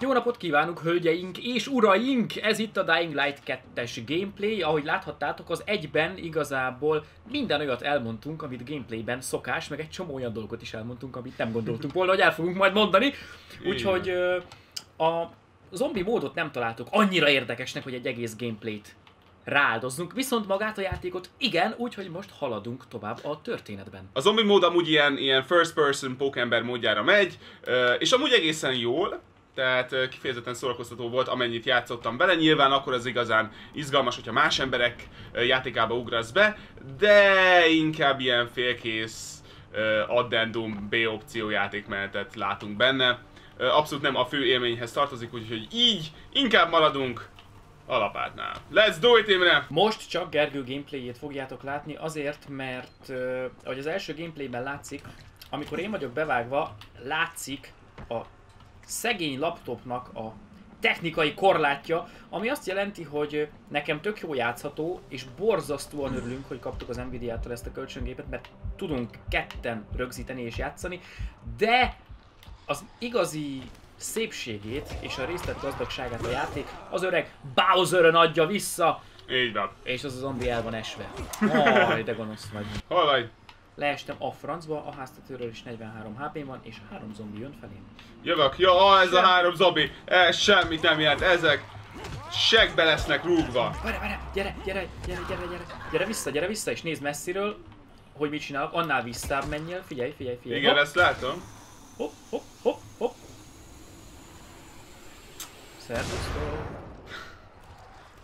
Jó napot kívánunk, hölgyeink és uraink! Ez itt a Dying Light 2-es gameplay. Ahogy láthattátok, az egyben igazából minden olyat elmondtunk, amit gameplayben szokás, meg egy csomó olyan dolgot is elmondtunk, amit nem gondoltunk volna, hogy el fogunk majd mondani. Úgyhogy a zombi módot nem találtuk annyira érdekesnek, hogy egy egész gameplayt rááldozzunk, viszont magát a játékot igen, úgyhogy most haladunk tovább a történetben. A zombi mód amúgy ilyen first person pókember módjára megy, és amúgy egészen jól, tehát kifejezetten szórakoztató volt, amennyit játszottam bele. Nyilván akkor az igazán izgalmas, hogyha más emberek játékába ugrasz be, de inkább ilyen félkész addendum B opció játékmenetet látunk benne. Abszolút nem a fő élményhez tartozik, úgyhogy így inkább maradunk a lapátnál. Let's do it, Imre! Most csak Gergő gameplayjét fogjátok látni, azért, mert ahogy az első gameplayben látszik, amikor én vagyok bevágva, látszik a szegény laptopnak a technikai korlátja, ami azt jelenti, hogy nekem tök jó játszható, és borzasztóan örülünk, hogy kaptuk az NVIDIA-tól ezt a kölcsöngépet, mert tudunk ketten rögzíteni és játszani, de az igazi szépségét és a részletgazdagságát a játék az öreg Bowserön adja vissza. Így van. És az a zombi el van esve. Haj, de gonosz vagy. Hol vagy? Leestem a francba, a háztetőről is 43 HP-n van, és 3 zombi jön felém. Jövök, ja, ez a 3 zombi, ez semmit nem jelent, ezek segbe lesznek rúgva. Gyere vissza, és nézd messziről, hogy mit csinálok, annál visszább menjél, figyelj. Igen, hopp. Ezt látom. Hopp. Szervusztok.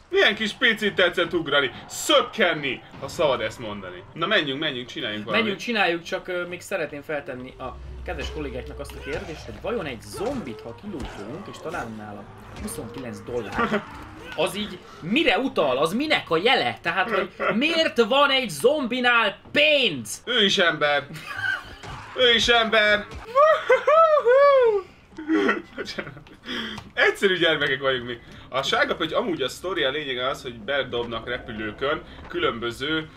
Milyen kis picit tetszett ugrani, szökkenni, ha szabad ezt mondani. Na menjünk, csináljunk valamit. Csináljuk, csak még szeretném feltenni a kedves kollégáknak azt a kérdést, hogy vajon egy zombit, ha kilújtolunk és találunk nála $29, az így mire utal, az minek a jele? Tehát, hogy miért van egy zombinál pénz? Ő is ember! Egyszerű gyermekek vagyunk mi. A sárgapötty, amúgy a sztoria lényege az, hogy bedobnak repülőkön különböző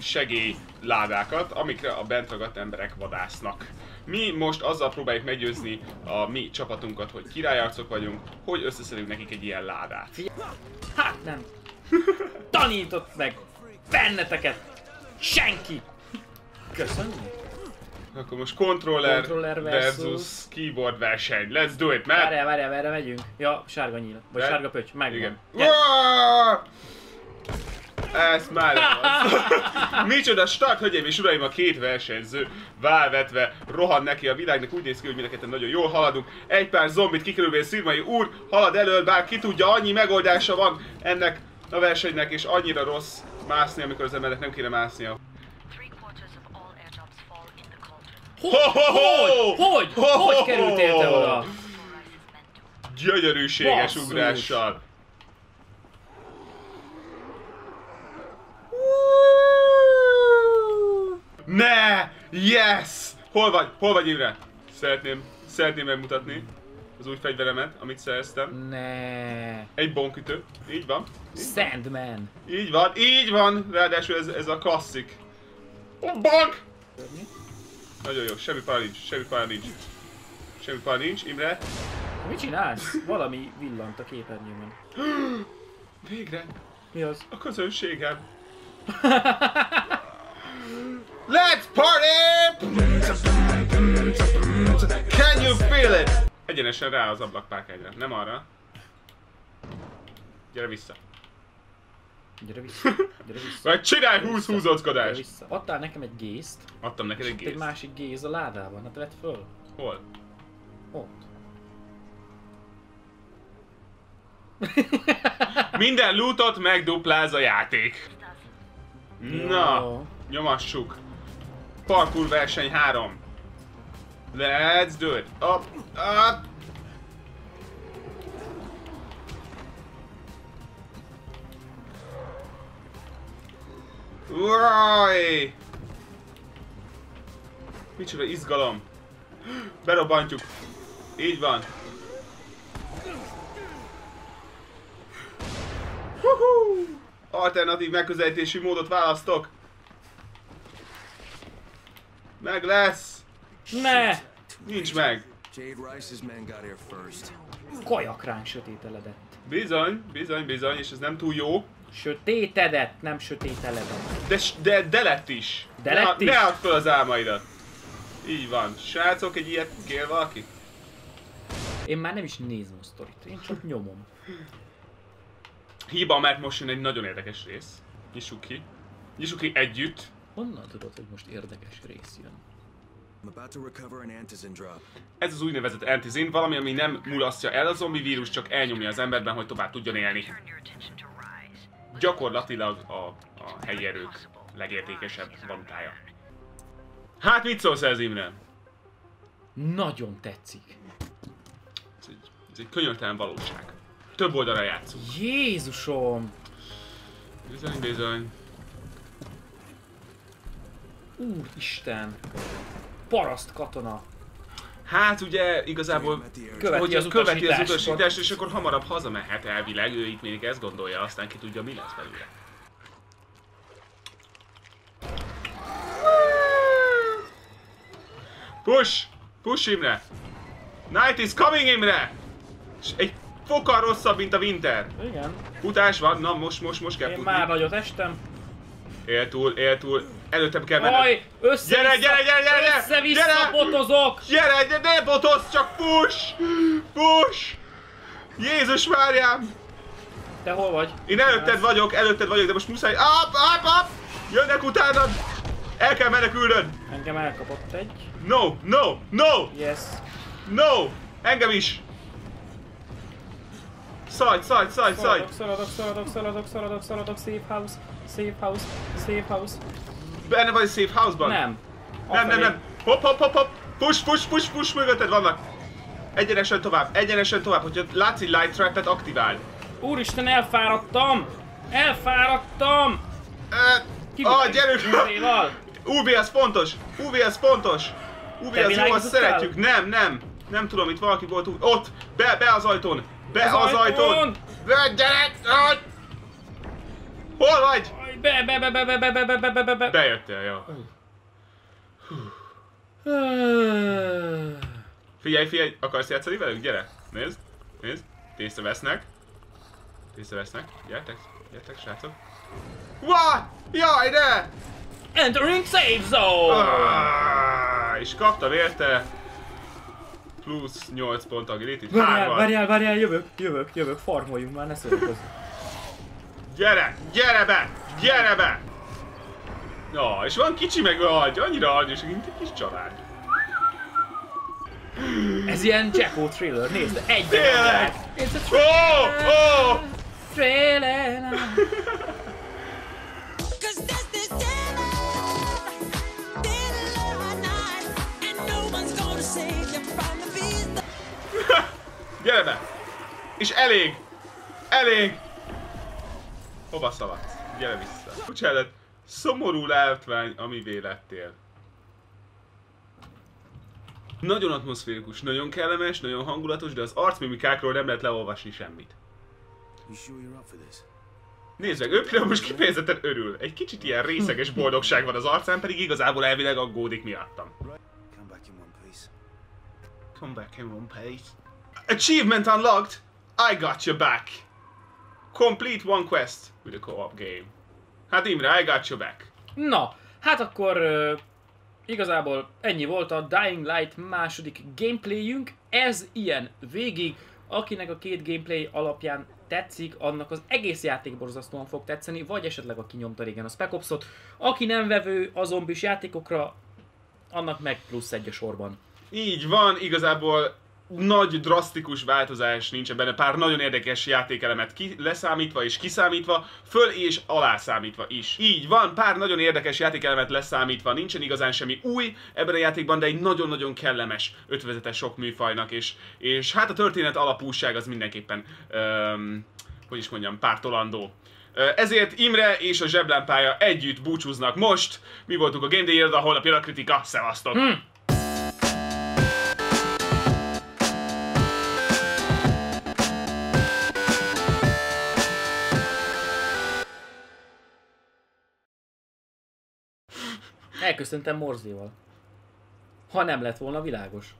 segélyládákat, amikre a bent ragadt emberek vadásznak. Mi most azzal próbáljuk meggyőzni a mi csapatunkat, hogy királyarcok vagyunk, hogy összeszedünk nekik egy ilyen ládát. Hát nem! Tanított meg benneteket! Senki! Köszönjük! Akkor most controller versus keyboard verseny. Let's do it, man! Várjál, megyünk. Ja, sárga nyíl. Vagy sárga pöcs, megvan. Ez már az. Micsoda start, hölgyeim és uraim, a két versenyző válvetve rohan neki a világnak. Úgy néz ki, hogy mind a ketten nagyon jól haladunk. Egy pár zombit kikerülvén Szirmai úr halad elől, bár ki tudja, annyi megoldása van ennek a versenynek, és annyira rossz mászni, amikor az embernek nem kéne másznia. Hogy kerültél te oda? Gyönyörűséges ugrással. Ne! Yes! Hol vagy Imre? Szeretném megmutatni az új fegyveremet, amit szereztem. Ne. Egy bombkütő. Így van. Sandman. Így van. Ráadásul ez a klasszik. Bonk! Nagyon jó, semmi para nincs, Imre. Mit csinálsz? Valami villant a képernyőmön. Végre! Mi az? A közönségem. Let's party! Can you feel it? Egyenesen rá az ablakpárkányra, nem arra. Gyere vissza. Vagy csinálj 20-húzóckodást! Adtál nekem egy gézt. Adtam neked egy gézt. Egy másik géz a ládában, hát vedd föl. Hol? Ott. Minden lootot megdupláz a játék. Na, nyomassuk. Parkour verseny 3. Let's do it. Up. Uaj! Micsoda izgalom! Berobantjuk! Így van! Huhu! Alternatív megközelítési módot választok! Meg lesz! Ne! Nincs meg! Kajak ránk sötételedett. Bizony, bizony, bizony, és ez nem túl jó. Sötétedett, nem sötételedett. De lett is. De lett is? Ne add fel az álmaidat. Így van. Srácok, egy ilyet kér valaki? Én már nem is nézem a sztorit, én csak nyomom. Hiba, mert most jön egy nagyon érdekes rész. Nyissuk ki. Nyissuk ki együtt. Honnan tudod, hogy most érdekes rész jön? Ez az úgynevezett antizin, valami, ami nem mulasztja el a zombi vírus, csak elnyomja az emberben, hogy tovább tudjon élni. Gyakorlatilag a helyi erők legértékesebb valutája. Hát mit szólsz ez, Imre? Nagyon tetszik. Ez egy könyörtelen valóság. Több oldalra játszunk. Jézusom! Bizony, bizony. Úristen! Paraszt katona! Hát ugye igazából követi az utasítást, és akkor hamarabb hazamehet elvileg, ő itt még ezt gondolja, aztán ki tudja, mi lesz belőle. Push! Push, Imre! Night is coming, Imre! És egy fokkal rosszabb, mint a winter. Igen. Futás van, na most kell futni. Én már nagyot estem. Él túl, él túl. Előttem kell mennem. Aj, gyere! Össze-vissza botozok! Gyere, ne botozz, csak push! Push! Jézus Máriám! Te hol vagy? Én előtted vagyok, de most muszáj... Up! Jönnek utánad! El kell menekülnöd! Engem elkapott egy. No! Yes. No! Engem is! Szaladj! Szaladok, safe house. Benne vagy a safe house-ban? Nem. Hopp. Push, mögötted vannak. Egyenesen tovább, hogyha látsz egy light trap-et, aktivál. Úristen, elfáradtam! Gyerünk! UV az fontos! UV az jó, azt szeretjük. Nem tudom, itt valaki volt úgy. Ott! Be az ajtón! Be az ajtón! Gyere! Hol vagy? Be! Bejöttél, jó. Figyelj! Akarsz játszani velük? Gyere! Nézd! Észrevesznek. Gyertek, srácok. What? Jaj, de! Entering safe zone! És kaptam érte plusz 8 pont agility. Várjál, jövök, farmoljunk már, ne szórakozz. Gyere be! Na, és van kicsi meg vagy, annyira agyos, mint egy kis család. Ez ilyen Jacko thriller, nézd, egyben. Oh! Thriller! Gyere be! És elég! Hova szaladsz? Gyere vissza. Bocsánat, szomorú látvány, amivé lettél. Nagyon atmoszférikus, nagyon kellemes, nagyon hangulatos, de az arcmimikákról nem lehet leolvasni semmit. Nézd meg, ő például most kifejezetten örül. Egy kicsit ilyen részeges boldogság van az arcán, pedig igazából elvileg aggódik miattam. Come back in one piece. Achievement unlocked! I got your back! Complete one quest with a co-op game. Hát Imre, I got your back. Na, hát akkor igazából ennyi volt a Dying Light második gameplayünk. Ez ilyen végig. Akinek a két gameplay alapján tetszik, annak az egész játék borzasztóan fog tetszeni, vagy esetleg aki nyomta régen a Spec Ops-ot. Aki nem vevő a zombis játékokra, annak meg plusz egy a sorban. Így van, igazából nagy drasztikus változás nincsen benne, pár nagyon érdekes játékelemet leszámítva és kiszámítva, föl és alászámítva is. Így van, pár nagyon érdekes játékelemet leszámítva, nincsen igazán semmi új ebben a játékban, de egy nagyon-nagyon kellemes ötvezetes sok műfajnak, és hát a történet alapúság az mindenképpen, hogy is mondjam, pártolandó. Ezért Imre és a zseblámpája együtt búcsúznak most. Mi voltunk a Game Day Irodánál, holnap jön a kritika, szevasztok! Elköszöntem Morzéval. ha nem lett volna világos.